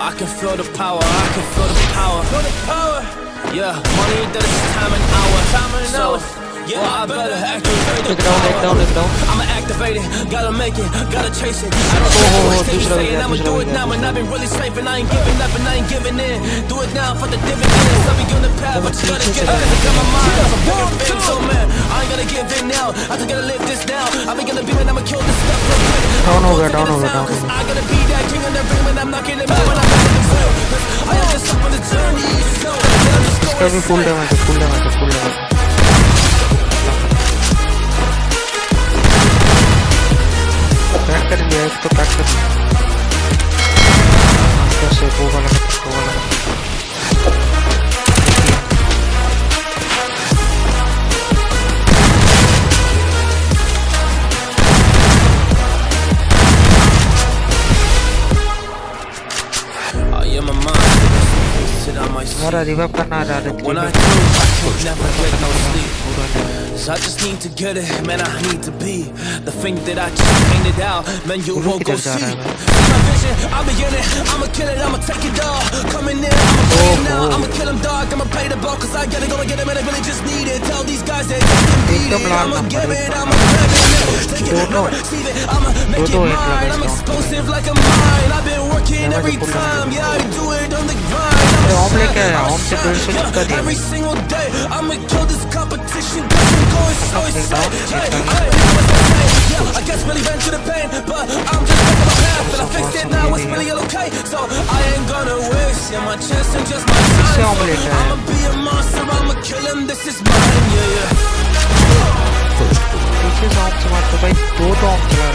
I can feel the power, I can feel the power, feel the power. Yeah, money that is time and hour, time and so, hour. Yeah, well, I better activate the power. I'ma activate it, gotta make it, gotta chase it. I don't care what they saying, I'ma do it now. And I've been really saving, I ain't giving up and I ain't giving in. Do it now for the dividends, I'll be on the path, but you gotta get up. Got my mind, I'm a bigger fan, so man, I ain't gonna give in now. I just gotta live this now. I've been gonna be when I'ma kill this stuff. Down over. I gotta be that king on the ring when I'm knocking it back. Full damage. Crack कर लिया इसको, crack कर कैसे हमारा revive करना जा रहा है. I just need to get it, man, I need to be the thing that I just painted out, man, you won't go see. My vision, I'll be in it, I'ma kill it, I'ma take it all. Coming in, I'ma play it now, I'ma kill him, dog, I'ma play the ball, cause I gotta go and get him, and I really just need it. Tell these guys that they can beat it, I'ma give it, I'ma grab it, take it, I'ma receive it, I'ma make it mine. I'm explosive like a mine, I've been working every time, yeah, I do it on the grind. Every single day, I'ma kill this competition. I guess really went to the pain, but I'm just back on my path. But I fixed it now, it's really okay. So I ain't gonna waste my chance and just my time. I'ma be a monster, I'ma kill him. This is mine, yeah. This is optimal, bhai. Do optimal.